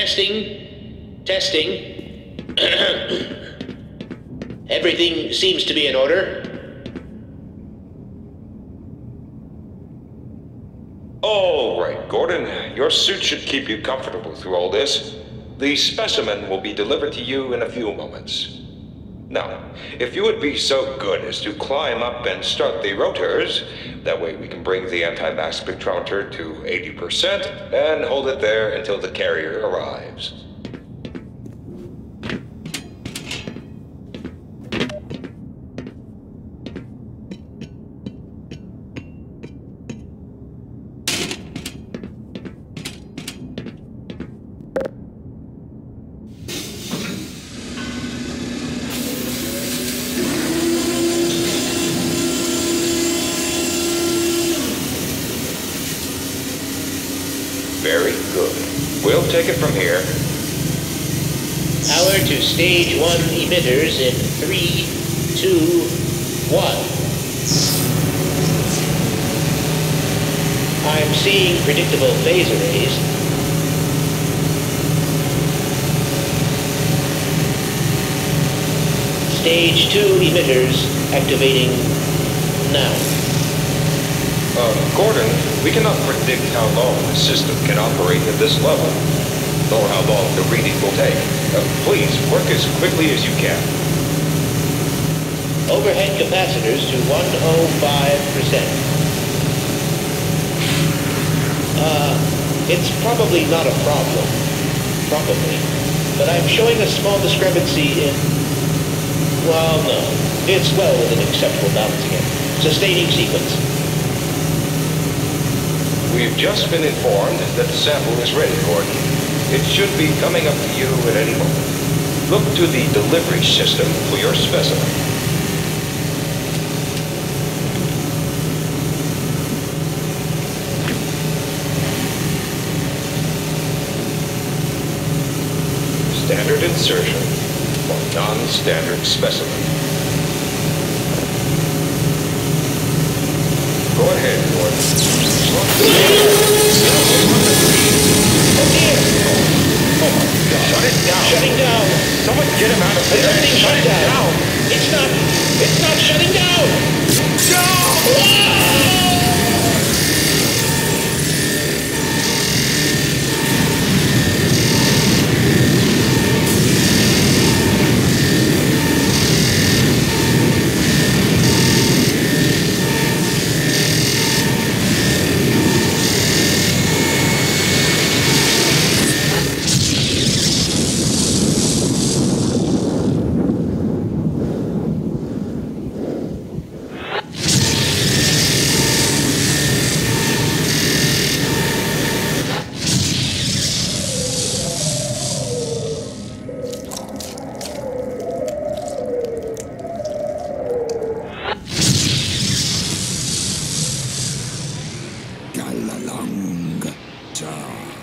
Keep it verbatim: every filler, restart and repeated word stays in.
Testing. Testing. Everything seems to be in order. All right, Gordon. Your suit should keep you comfortable through all this. The specimen will be delivered to you in a few moments. Now, if you would be so good as to climb up and start the rotors, that way we can bring the anti-mass spectrometer to eighty percent and hold it there until the carrier arrives. Very good. We'll take it from here. Power to stage one emitters in three, two, one. I'm seeing predictable phase arrays. Stage two emitters activating now. Uh, Gordon, we cannot predict how long the system can operate at this level, nor how long the reading will take. Uh, please, work as quickly as you can. Overhead capacitors to one hundred five percent. Uh, it's probably not a problem. Probably. But I'm showing a small discrepancy in... Well, no. It's well within acceptable balancing error. Sustaining sequence. We've just been informed that the sample is ready, Gordon. It should be coming up to you at any moment. Look to the delivery system for your specimen. Standard insertion for non-standard specimen. Go ahead, Gordon. Oh, dear. Oh, my God. Shut it down. Shutting down. Someone get him out of there. Everything shut it down. down. It's not, it's not shutting down. No! Long time.